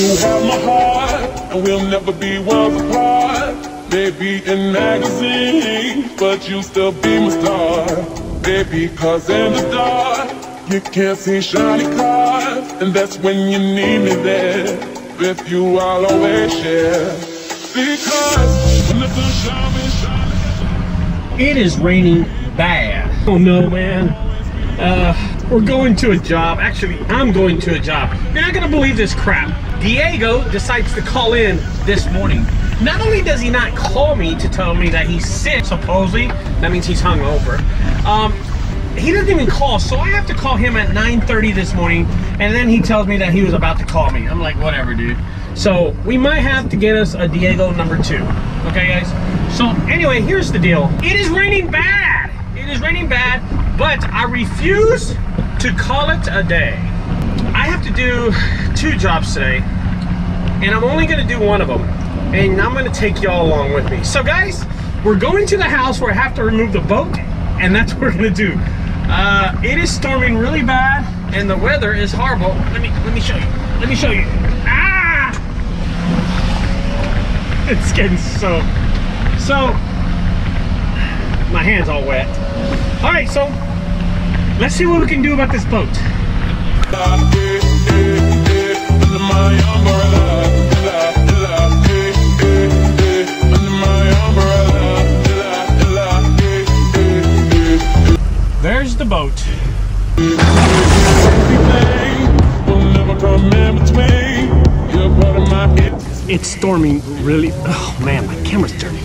You have my heart, and we'll never be worlds apart. Maybe in magazines, but you still be my star. Baby, cause in the dark, you can't see shiny cars. And that's when you need me there. With you, I'll always share. Because when the sun shines, it is raining bad. Oh no, man. We're going to a job. Actually, I'm going to a job. You're not gonna believe this crap. Diego decides to call in this morning. Not only does he not call me to tell me that he's sick, supposedly, that means he's hungover. He doesn't even call, so I have to call him at 9:30 this morning, and then he tells me that he was about to call me. I'm like, whatever, dude. So we might have to get us a Diego #2. Okay, guys? So anyway, here's the deal. It is raining bad. It is raining bad, but I refuse to call it a day. I have to do 2 jobs today, and I'm only gonna do one of them, and I'm gonna take y'all along with me. So guys, we're going to the house where I have to remove the boat, and that's what we're gonna do. It is storming really bad, and the weather is horrible. Let me show you. Let me show you. Ah! It's getting so my hand's all wet. All right, so let's see what we can do about this boat. There's the boat. It's storming really. Oh man, my camera's dirty.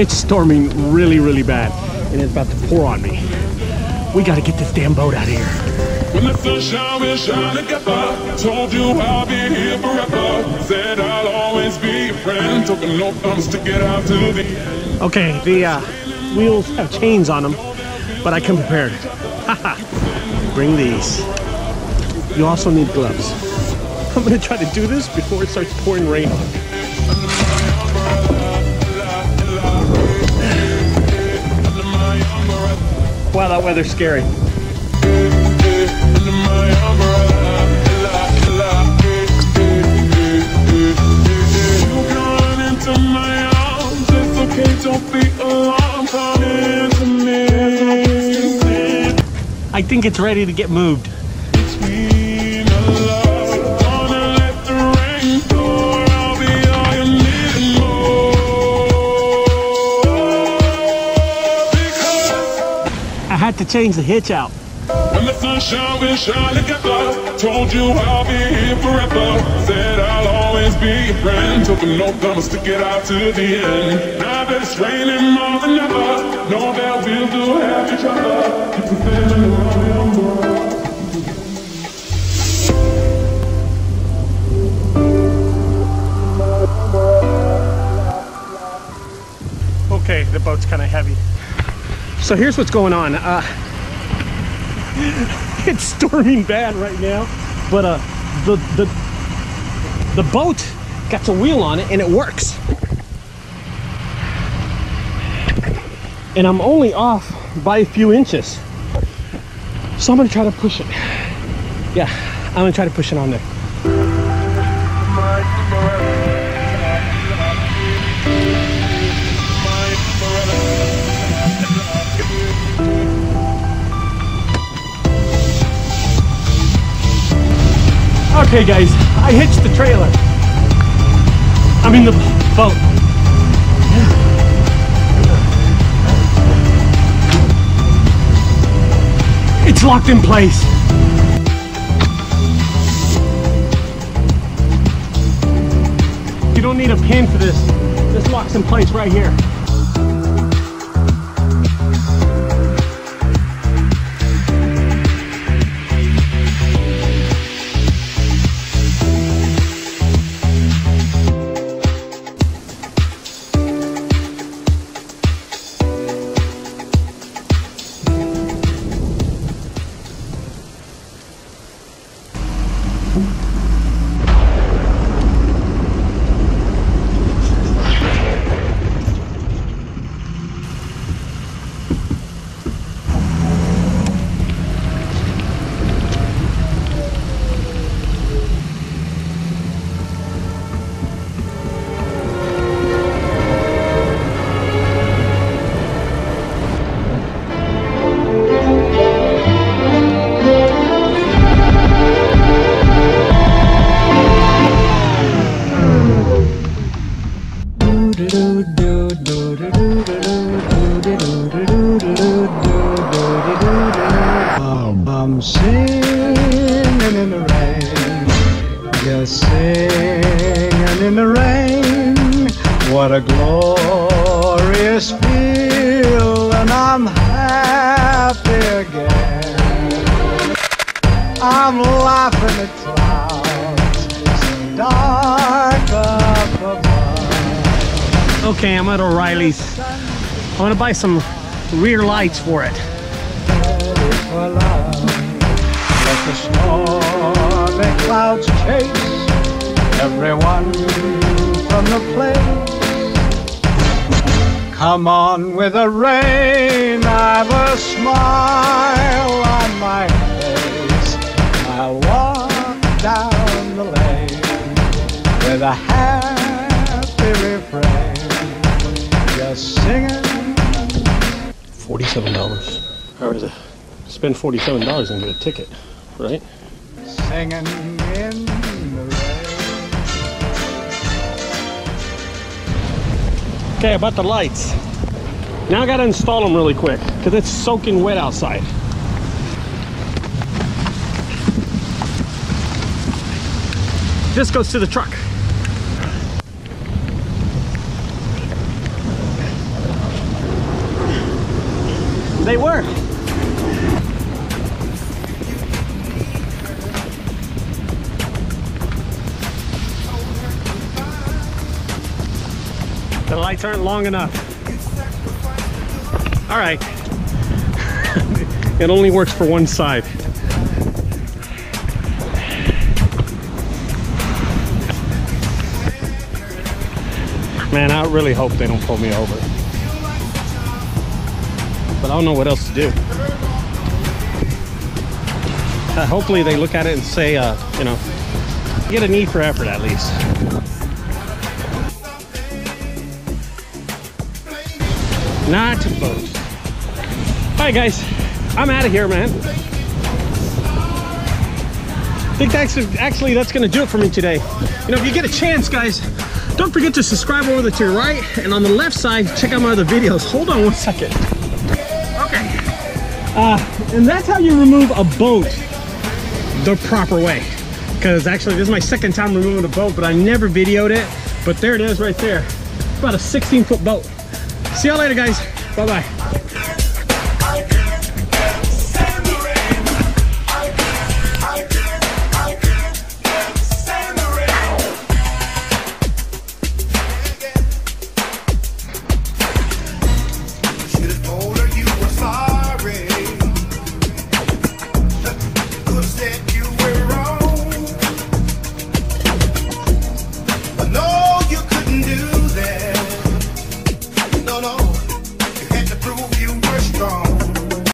It's storming really, really bad, and it's about to pour on me. We gotta get this damn boat out of here. When the sunshine will shine together, told you I'll be here forever. Said I'll always be your friend, took no thumbs to get out to the end. Okay, the wheels have chains on them, but I come prepared. Haha, bring these. You also need gloves. I'm gonna try to do this before it starts pouring rain on me. Wow, that weather's scary. I think it's ready to get moved. Had to change the hitch out. When the sunshine will shine together, told you I'll be here forever. Said I'll always be your friend. Took no thumbs to get out to the end. Now that it's raining more than ever, know that we'll do have each other. Keep preparing around the world. Okay, the boat's kind of heavy. So here's what's going on. It's storming bad right now, but the boat got a wheel on it and it works. And I'm only off by a few inches. So I'm gonna try to push it. Yeah, I'm gonna try to push it on there. Okay guys, I hitched the trailer. I mean the boat. It's locked in place. You don't need a pin for this. This locks in place right here. singing in the rain. Yes, singing in the rain. What a glorious feel, and I'm happy again. I'm laughing at clouds so dark up above. Okay, I'm at O'Reilly's. I want to buy some rear lights for it. For love, let the stormy clouds chase everyone from the place. Come on with the rain, I've a smile on my face. I'll walk down the lane with a happy refrain, just singing. $47. How is it? Spend $47 and get a ticket, right? Singing in the rain. Okay, I bought the lights. Now I gotta install them really quick because it's soaking wet outside. This goes to the truck. They work. The lights aren't long enough. All right. It only works for one side. Man, I really hope they don't pull me over. But I don't know what else to do. Hopefully they look at it and say, you know, get a need for effort at least. Not to boast. All right, guys, I'm out of here, man. I think that's gonna do it for me today. You know, if you get a chance, guys, don't forget to subscribe over to your right, and on the left side, check out my other videos. Hold on one second. Okay. And that's how you remove a boat the proper way. Because actually, this is my second time removing a boat, but I never videoed it. But there it is right there. About a 16-foot boat. See y'all later, guys. Bye-bye.